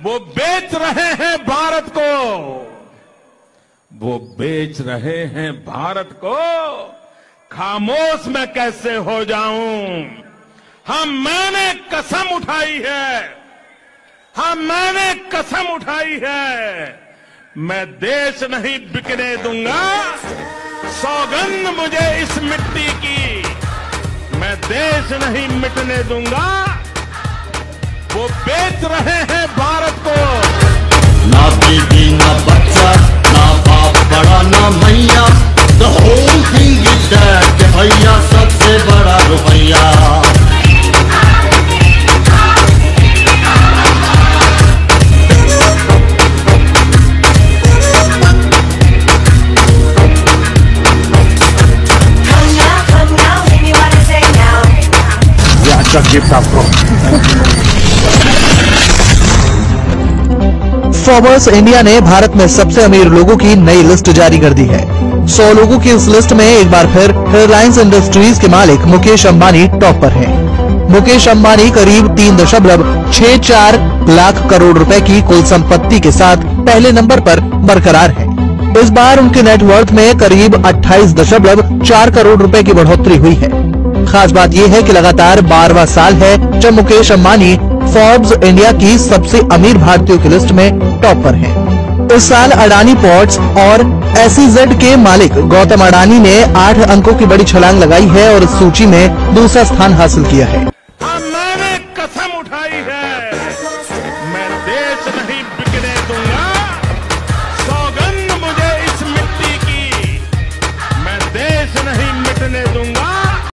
वो बेच रहे हैं भारत को, वो बेच रहे हैं भारत को। खामोश मैं कैसे हो जाऊं? हाँ मैंने कसम उठाई है, हाँ मैंने कसम उठाई है, मैं देश नहीं बिकने दूंगा। सौगंध मुझे इस मिट्टी की, मैं देश नहीं मिटने दूंगा। वो बेच रहे हैं भारत को। ना बेटी ना बच्चा, ना बाप बड़ा ना मैया, the whole thing is that भैया सबसे बड़ा रुपैया। गिफ्ट आपको। फोर्ब्स इंडिया ने भारत में सबसे अमीर लोगों की नई लिस्ट जारी कर दी है। 100 लोगों की उस लिस्ट में एक बार फिर रिलायंस इंडस्ट्रीज के मालिक मुकेश अंबानी टॉप पर हैं। मुकेश अंबानी करीब 3.64 लाख करोड़ रुपए की कुल संपत्ति के साथ पहले नंबर पर बरकरार हैं। इस बार उनके नेटवर्थ में करीब 28.4 करोड़ रुपए की बढ़ोतरी हुई है। खास बात यह है कि लगातार 12वां साल है जब मुकेश अंबानी फोर्ब्स इंडिया की सबसे अमीर भारतीयों की लिस्ट में टॉप पर हैं। इस साल अडानी पोर्ट्स और एसईजेड के मालिक गौतम अडानी ने 8 अंकों की बड़ी छलांग लगाई है और इस सूची में दूसरा स्थान हासिल किया है।